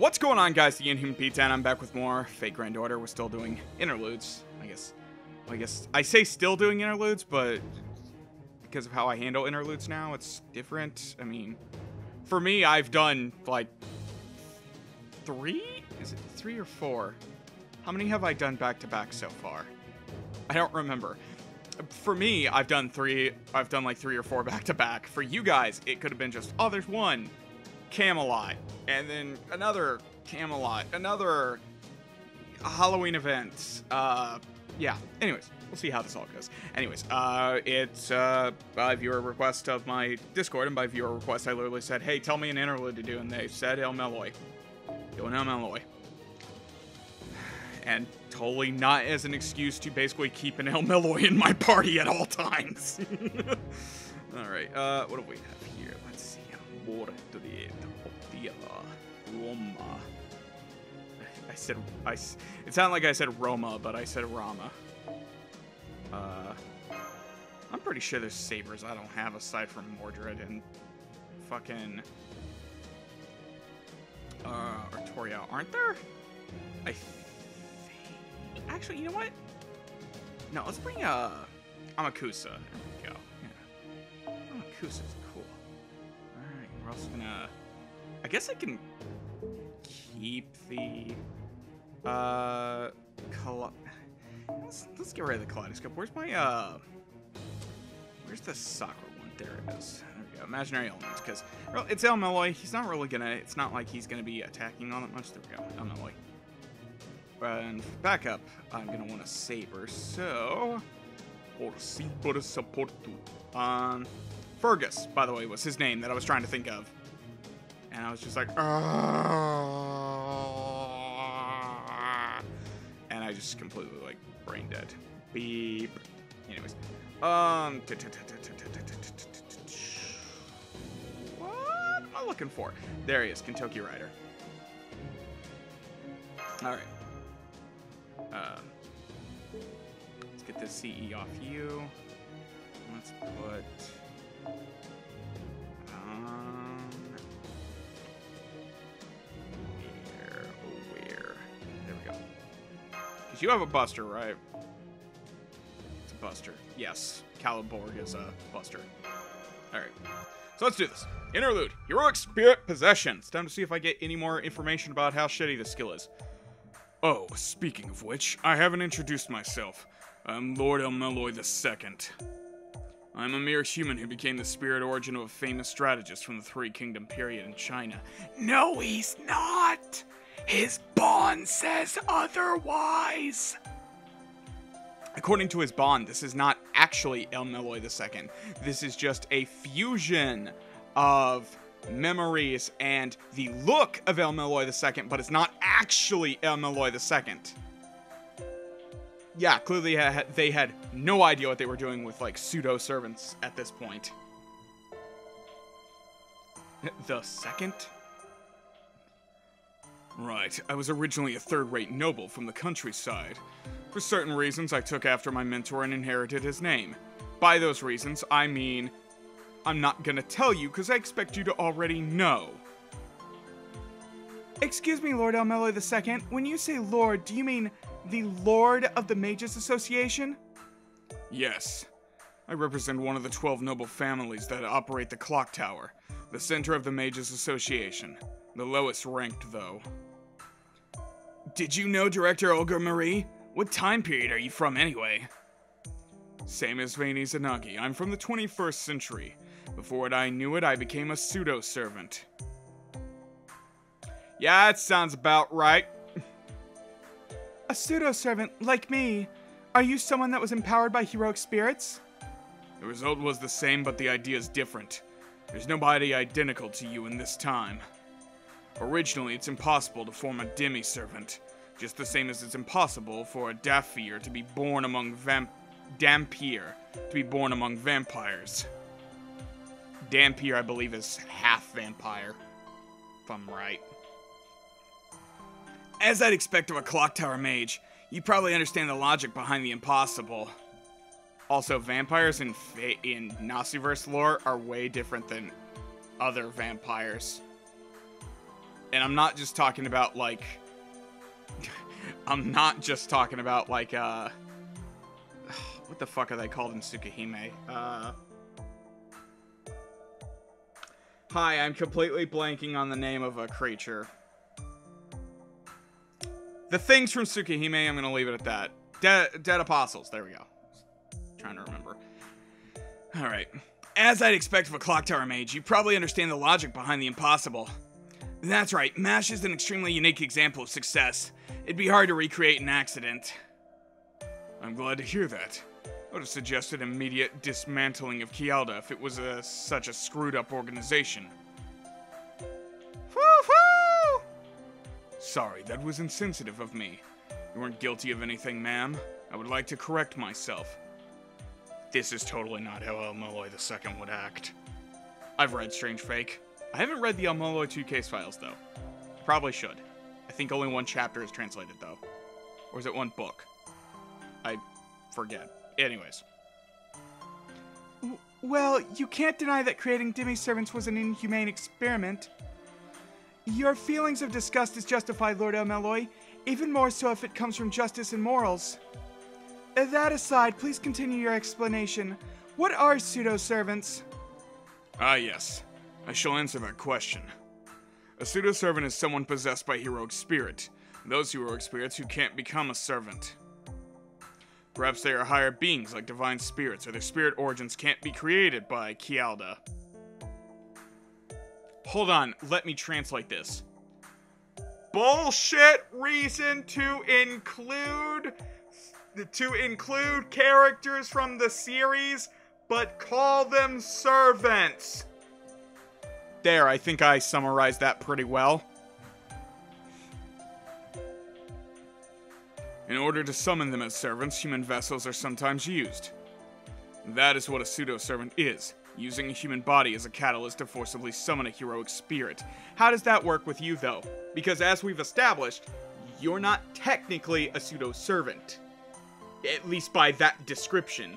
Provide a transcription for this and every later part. What's going on, guys? The Inhuman Pizza, and I'm back with more Fate/Grand Order. We're still doing interludes, I guess. Well, I guess I say still doing interludes, but because of how I handle interludes now, it's different. I mean, for me, I've done like three? Is it three or four? How many have I done back-to-back so far? I don't remember. For me, I've done three. I've done like three or four back-to-back. For you guys, it could have been just, oh, there's one Camelot, and then another Camelot, another Halloween event. Yeah. Anyways, we'll see how this all goes. Anyways, it's by viewer request of my Discord, and by viewer request, I literally said, hey, tell me an interlude to do, and they said El-Melloi. Doing El-Melloi. And totally not as an excuse to basically keep an El-Melloi in my party at all times. Alright, what do we have here? Let's see. Mordred, Optia, Roma. It sounded like I said Roma, but I said Rama. I'm pretty sure there's sabers I don't have aside from Mordred and fucking Artoria, aren't there? I think. Actually, you know what? No, let's bring Amakusa. There we go. Yeah. Amakusa's cool. Alright, we're also gonna... I guess I can keep the... Let's get rid of the Kaleidoscope. Where's my, Where's the Sakura one? There it is. There we go. Imaginary Elements, because... Well, it's El-Melloi. He's not really gonna... It's not like he's gonna be attacking on it much. There we go. El-Melloi. And for backup, I'm gonna want a saber, so Fergus, by the way, was his name that I was trying to think of. And I was just like, and I just completely like brain dead. Beep. Anyways. What am I looking for? There he is, Kintoki Rider. Alright. Let's get this CE off you. Let's put... Where? Oh, where? There we go. Because you have a buster, right? It's a buster. Yes. Caliborg is a buster. Alright. So let's do this. Interlude. Heroic Spirit Possession. It's time to see if I get any more information about how shitty this skill is. Oh, speaking of which, I haven't introduced myself. I'm Lord El-Melloi II. I'm a mere human who became the spirit origin of a famous strategist from the Three Kingdom period in China. No, he's not! His bond says otherwise! According to his bond, this is not actually El-Melloi II. This is just a fusion of... memories and the look of El-Melloi II, but it's not actually El-Melloi II. Yeah, clearly they had no idea what they were doing with, like, pseudo-servants at this point. The second? Right, I was originally a third-rate noble from the countryside. For certain reasons, I took after my mentor and inherited his name. By those reasons, I mean... I'm not gonna tell you, because I expect you to already know. Excuse me, Lord El-Melloi II, when you say Lord, do you mean the Lord of the Mages Association? Yes. I represent one of the 12 noble families that operate the Clock Tower, the center of the Mages Association. The lowest ranked, though. Did you know Director Olga Marie? What time period are you from, anyway? Same as Vainizanagi, I'm from the 21st century. Before it, I knew it, I became a pseudo-servant. Yeah, that sounds about right. A pseudo-servant, like me. Are you someone that was empowered by heroic spirits? The result was the same, but the idea is different. There's nobody identical to you in this time. Originally, it's impossible to form a demi-servant. Just the same as it's impossible for a Dhampir to be born among vampires. Dhampir, I believe, is half vampire, if I'm right. As I'd expect of a Clock Tower mage, you probably understand the logic behind the impossible. Also, vampires in Nasuverse lore are way different than other vampires. And I'm not just talking about, like, I'm not just talking about, like, what the fuck are they called in Tsukihime? Hi, I'm completely blanking on the name of a creature. The things from Tsukihime, I'm gonna leave it at that. Dead Apostles, there we go. Trying to remember. Alright. As I'd expect of a Clock Tower mage, you probably understand the logic behind the impossible. That's right, MASH is an extremely unique example of success. It'd be hard to recreate an accident. I'm glad to hear that. I would have suggested immediate dismantling of Kialda if it was such a screwed-up organization. Woo-hoo! Sorry, that was insensitive of me. You weren't guilty of anything, ma'am. I would like to correct myself. This is totally not how El-Melloi II would act. I've read Strange Fake. I haven't read the El-Melloi II case files, though. I probably should. I think only one chapter is translated, though. Or is it one book? I forget. Anyways. Well, you can't deny that creating demi-servants was an inhumane experiment. Your feelings of disgust is justified, Lord El-Melloi, even more so if it comes from justice and morals. That aside, please continue your explanation. What are pseudo-servants? Ah, yes. I shall answer that question. A pseudo-servant is someone possessed by heroic spirit. Those heroic spirits who can't become a servant. Perhaps they are higher beings like divine spirits, or their spirit origins can't be created by Kialda. Hold on, let me translate this. Bullshit reason to include characters from the series, but call them servants. There, I think I summarized that pretty well. In order to summon them as servants, human vessels are sometimes used. That is what a pseudo-servant is, using a human body as a catalyst to forcibly summon a heroic spirit. How does that work with you, though? Because as we've established, you're not technically a pseudo-servant. At least by that description.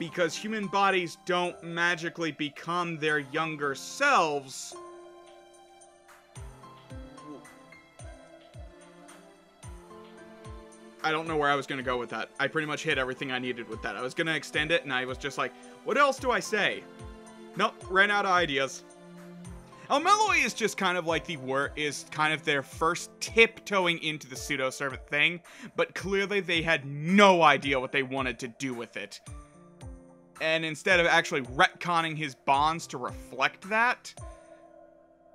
Because human bodies don't magically become their younger selves. I don't know where I was going to go with that. I pretty much hit everything I needed with that. I was going to extend it, and I was just like, what else do I say? Nope, ran out of ideas. El-Melloi is just kind of like the word is kind of their first tiptoeing into the pseudo-servant thing, but clearly they had no idea what they wanted to do with it. And instead of actually retconning his bonds to reflect that,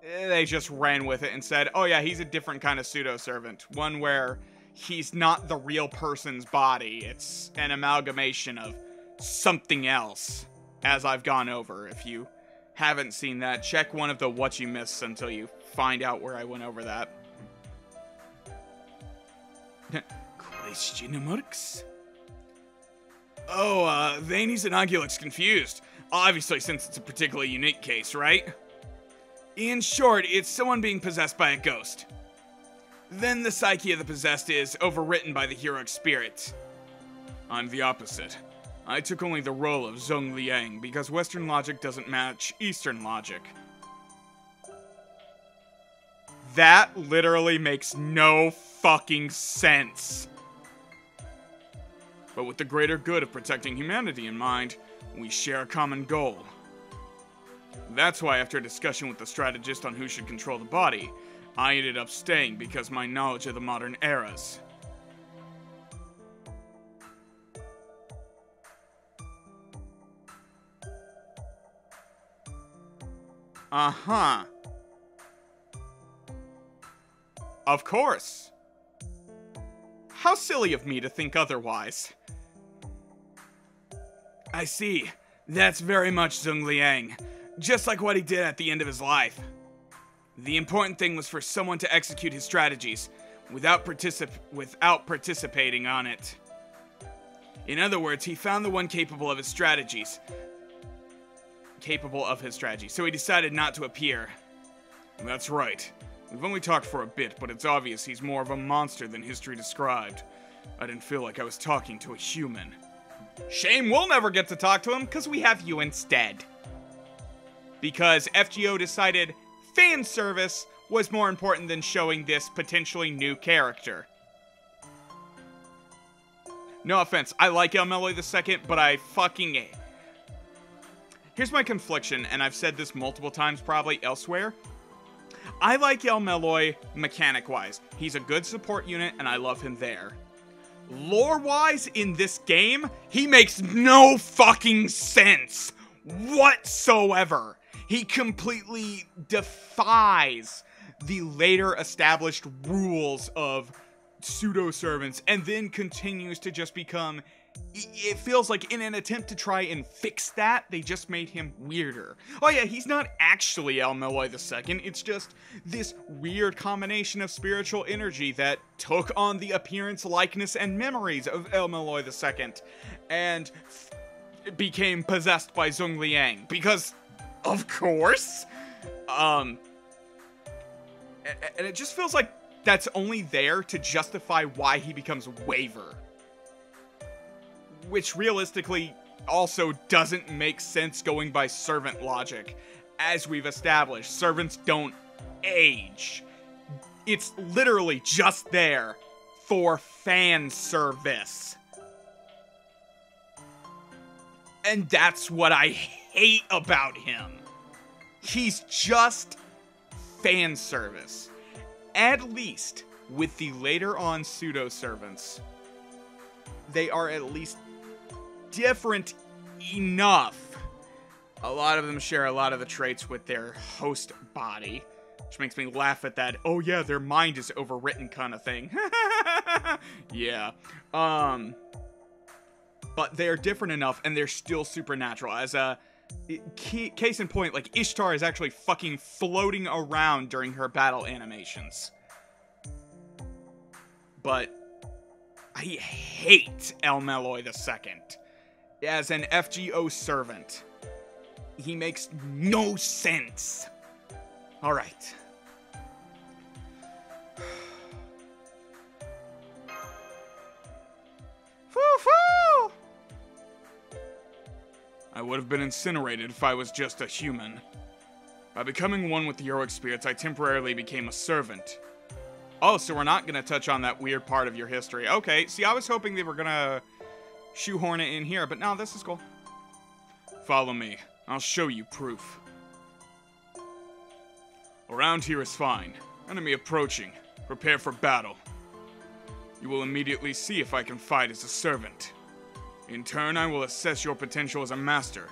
they just ran with it and said, oh yeah, he's a different kind of pseudo-servant. One where he's not the real person's body. It's an amalgamation of something else, as I've gone over. If you haven't seen that, check one of the What You Missed until you find out where I went over that. Question marks? Oh, Vainizanagi looks confused. Obviously, since it's a particularly unique case, right? In short, it's someone being possessed by a ghost. Then the psyche of the possessed is overwritten by the heroic spirit. I'm the opposite. I took only the role of Zhong Liang because Western logic doesn't match Eastern logic. That literally makes no fucking sense. But with the greater good of protecting humanity in mind, we share a common goal. That's why after a discussion with the strategist on who should control the body, I ended up staying because my knowledge of the modern eras. Uh-huh. Of course. How silly of me to think otherwise. I see. That's very much Zhong Liang. Just like what he did at the end of his life. The important thing was for someone to execute his strategies without participating on it. In other words, he found the one capable of his strategies. So he decided not to appear. That's right. We've only talked for a bit, but it's obvious he's more of a monster than history described. I didn't feel like I was talking to a human. Shame we'll never get to talk to him, because we have you instead. Because FGO decided fan service was more important than showing this potentially new character. No offense, I like El-Melloi II, but I fucking hate. Here's my confliction, and I've said this multiple times probably elsewhere. I like El-Melloi mechanic-wise. He's a good support unit, and I love him there. Lore-wise, in this game, he makes no fucking sense whatsoever. He completely defies the later established rules of pseudo-servants, and then continues to just become... It feels like in an attempt to try and fix that, they just made him weirder. Oh yeah, he's not actually El-Melloi II, it's just this weird combination of spiritual energy that took on the appearance, likeness, and memories of El-Melloi II, and became possessed by Zhong Liang, because... of course. And it just feels like that's only there to justify why he becomes Waver. Which realistically also doesn't make sense going by servant logic. As we've established, servants don't age. It's literally just there for fan service. And that's what I hate about him. He's just fan service. At least with the later on pseudo servants, they are at least different enough. A lot of them share a lot of the traits with their host body, which makes me laugh at that, oh yeah, their mind is overwritten kind of thing. Yeah. But they're different enough, and they're still supernatural. As a case in point, like, Ishtar is actually fucking floating around during her battle animations. But I hate El-Melloi II as an FGO servant. He makes no sense. All right. Foo-foo! I would have been incinerated if I was just a human. By becoming one with the heroic spirits, I temporarily became a servant. Oh, so we're not gonna touch on that weird part of your history. Okay, see, I was hoping they were gonna shoehorn it in here, but no, this is cool. Follow me. I'll show you proof. Around here is fine. Enemy approaching. Prepare for battle. You will immediately see if I can fight as a servant. In turn, I will assess your potential as a master.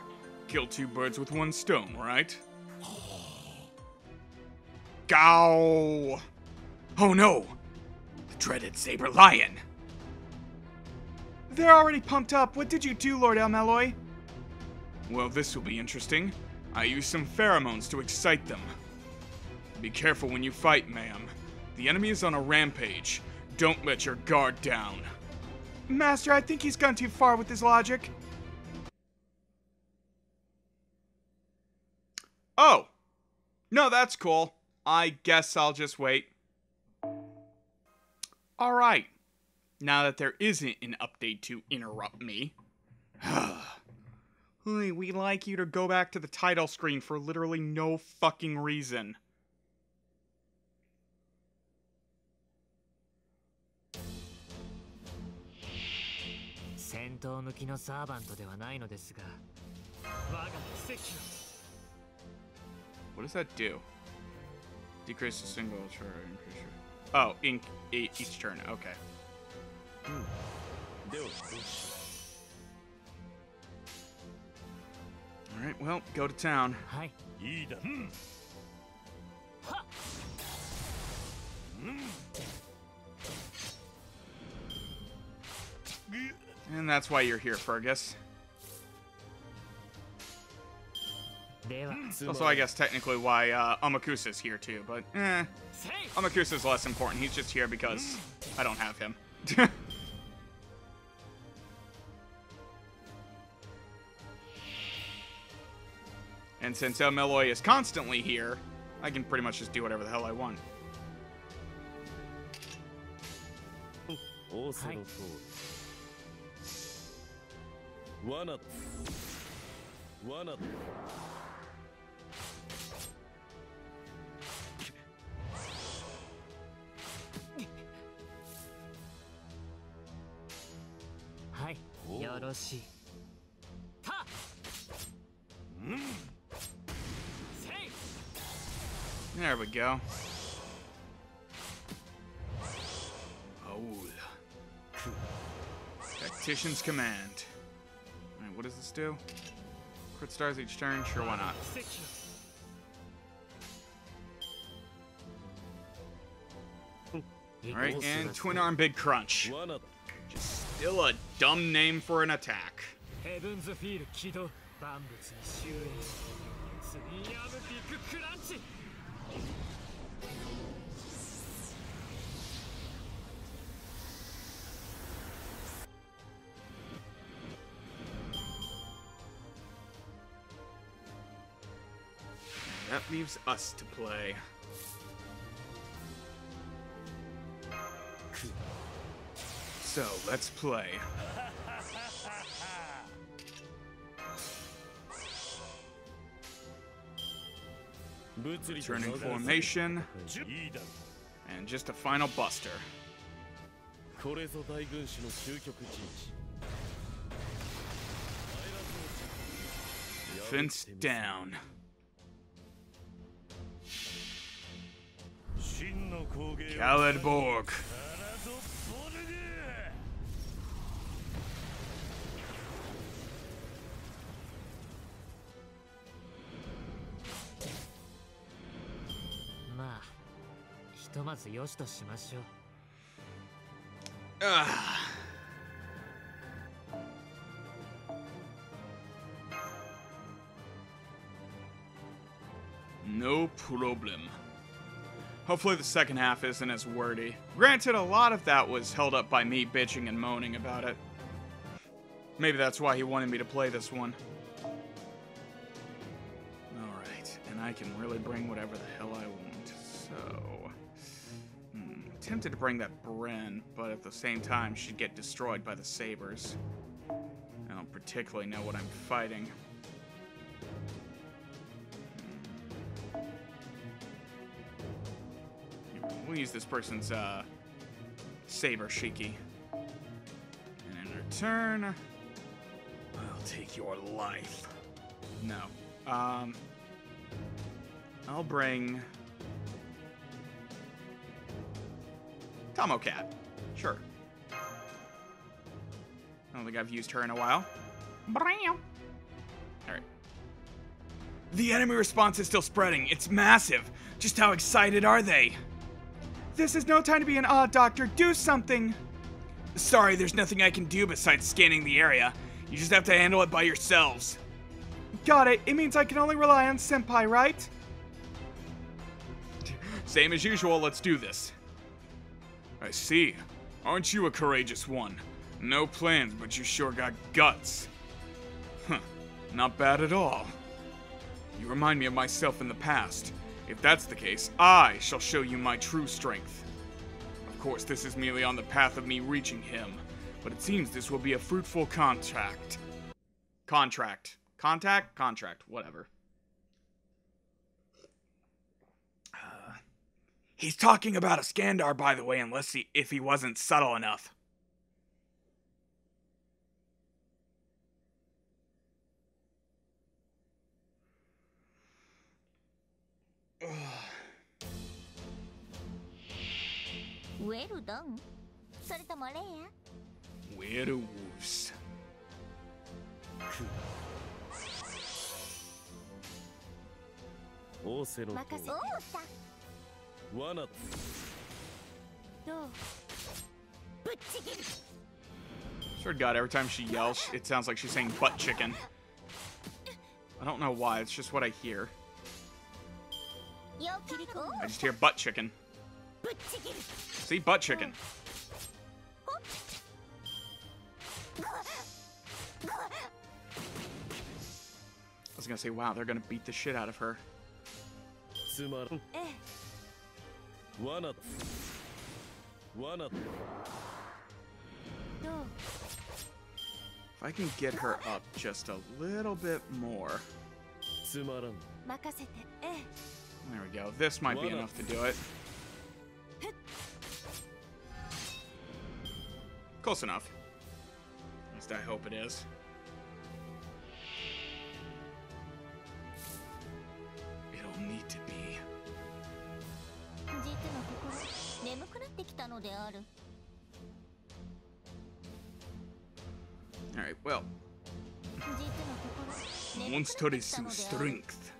Kill two birds with one stone, right? Gow! Oh no! The dreaded Saber Lion! They're already pumped up! What did you do, Lord El-Melloi? Well, this will be interesting. I used some pheromones to excite them. Be careful when you fight, ma'am. The enemy is on a rampage. Don't let your guard down. Master, I think he's gone too far with his logic. Oh. No, that's cool. I guess I'll just wait. Alright. Now that there isn't an update to interrupt me. We'd like you to go back to the title screen for literally no fucking reason. What does that do? Decrease a single turn, increase your... Oh, ink each turn. Okay. All right. Well, go to town. Hi. And that's why you're here, Fergus. Also, I guess technically why Amakusa's here too, but eh. Amakusa's less important. He's just here because I don't have him. And since El-Melloi is constantly here, I can pretty much just do whatever the hell I want. Hi. One up. There we go. Tactician's Command. Alright, what does this do? Crit stars each turn? Sure, why not? Alright, and Twin Arm Big Crunch. Which is still a dumb name for an attack. That leaves us to play. So, let's play. Turning formation. And just a final buster. Defense down. Caliborg. No problem. Hopefully the second half isn't as wordy. Granted, a lot of that was held up by me bitching and moaning about it. Maybe that's why he wanted me to play this one. Alright, and I can really bring whatever the hell I want, so... tempted to bring that Bren, but at the same time she'd get destroyed by the sabers. I don't particularly know what I'm fighting. We'll use this person's saber, Shiki. And in return, I'll take your life. No. I'll bring Tomo Cat. Sure. I don't think I've used her in a while. All right. The enemy response is still spreading. It's massive. Just how excited are they? This is no time to be an odd doctor. Do something. Sorry, there's nothing I can do besides scanning the area. You just have to handle it by yourselves. Got it. It means I can only rely on Senpai, right? Same as usual. Let's do this. I see. Aren't you a courageous one? No plans, but you sure got guts. Huh. Not bad at all. You remind me of myself in the past. If that's the case, I shall show you my true strength. Of course, this is merely on the path of me reaching him, but it seems this will be a fruitful contract. Contract, whatever. He's talking about Iskandar, by the way, unless if he wasn't subtle enough. Well done. Werewolves. Swear to God, every time she yells, it sounds like she's saying butt chicken. I don't know why, it's just what I hear. I just hear butt chicken. See, butt chicken. I was gonna say, wow, they're gonna beat the shit out of her. If I can get her up just a little bit more. There we go. This might be enough to do it. Close enough. least I hope it is. It'll need to be. Alright, well. Monster's strength.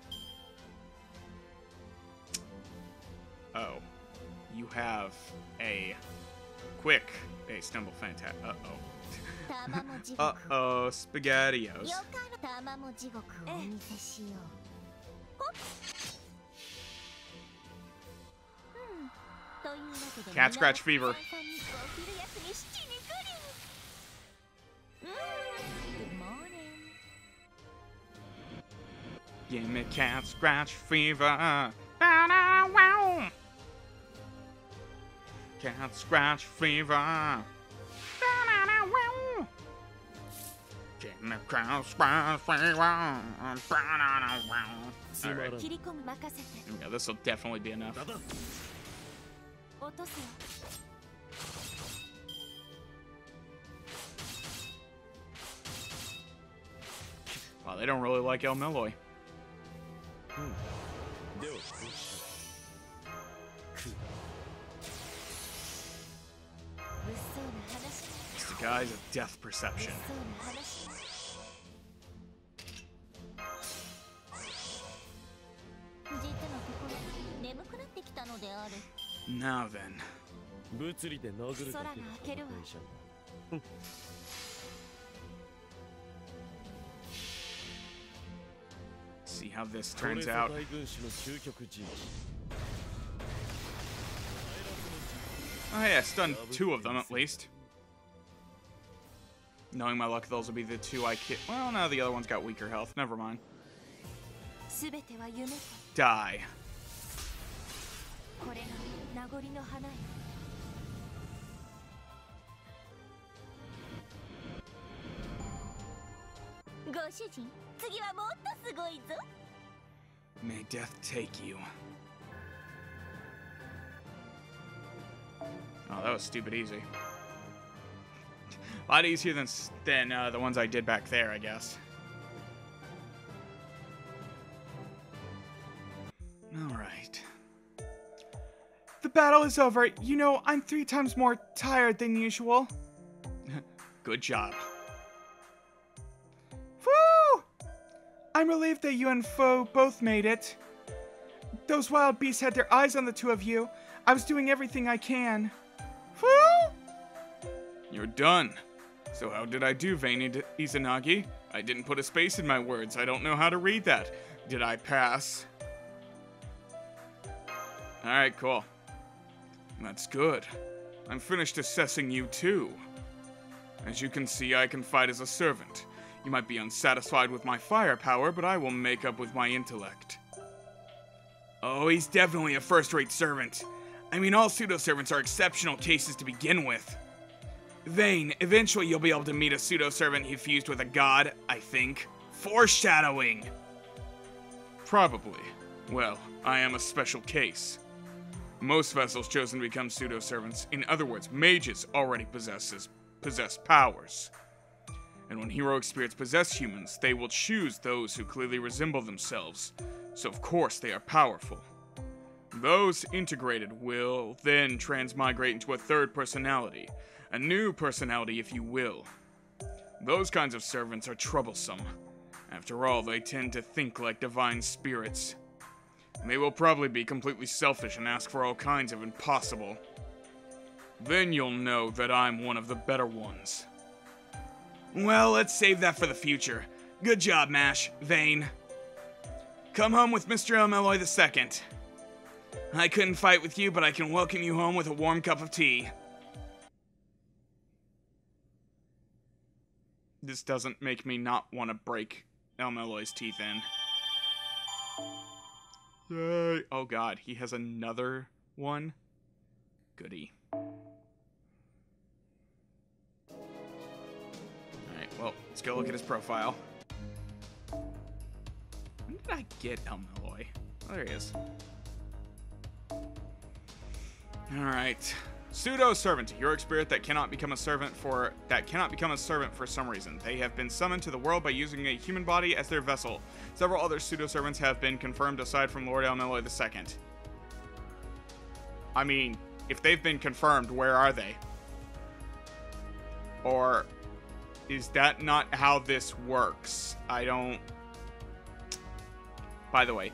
Oh. You have a quick base stumble fantastic. Uh-oh. Uh-oh, SpaghettiOs. Cat scratch fever. Give me cat scratch fever. Wow. Cat scratch fever. Give me cat scratch fever. Alright. Yeah, this will definitely be enough. Wow, they don't really like El-Melloi. It's the guise of death perception. Now then. See how this turns out. Oh hey, I stunned two of them at least. Knowing my luck, those will be the two I kill. Well, no, the other one's got weaker health. Never mind. Die. May death take you. Oh, that was stupid easy. A lot easier than the ones I did back there, I guess. Alright. The battle is over. You know, I'm 3 times more tired than usual. Good job. Woo! I'm relieved that you and Fou both made it. Those wild beasts had their eyes on the two of you. I was doing everything I can. Woo! You're done. So how did I do, Vainizanagi? I didn't put a space in my words. I don't know how to read that. Did I pass? Alright, cool. That's good. I'm finished assessing you too. As you can see, I can fight as a servant. You might be unsatisfied with my firepower, but I will make up with my intellect. Oh, he's definitely a first-rate servant. I mean, all pseudo-servants are exceptional cases to begin with. Vain, eventually you'll be able to meet a pseudo-servant he fused with a god, I think. Foreshadowing! Probably. Well, I am a special case. Most vessels chosen to become pseudo-servants, in other words, mages, already possess powers. And when heroic spirits possess humans, they will choose those who clearly resemble themselves, so of course they are powerful. Those integrated will then transmigrate into a third personality, a new personality if you will. Those kinds of servants are troublesome. After all, they tend to think like divine spirits. They will probably be completely selfish and ask for all kinds of impossible. Then you'll know that I'm one of the better ones. Well, let's save that for the future. Good job, MASH, Vain. Come home with Mr. El-Melloi II. I couldn't fight with you, but I can welcome you home with a warm cup of tea. This doesn't make me not want to break El-Melloi's teeth in. Yay! Oh god, he has another one? Goody. Alright, well, let's go look at his profile. When did I get El-Melloi? Oh, there he is. Alright, Pseudo-servant, a heroic spirit that cannot become a servant for some reason. They have been summoned to the world by using a human body as their vessel. Several other pseudo-servants have been confirmed aside from Lord El-Melloi II. I mean, if they've been confirmed, where are they? Or is that not how this works? I don't... By the way,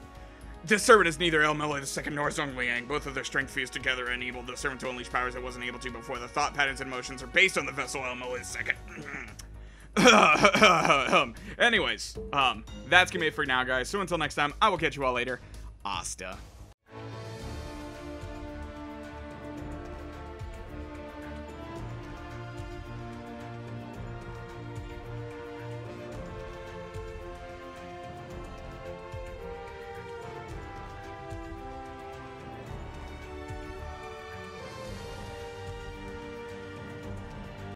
this servant is neither El-Melloi II nor Zhong Liang. Both of their strength fused together and enabled the servant to unleash powers it wasn't able to before. The thought patterns and motions are based on the vessel El-Melloi II. Anyways, that's gonna be it for now, guys. So until next time, I will catch you all later. Hasta.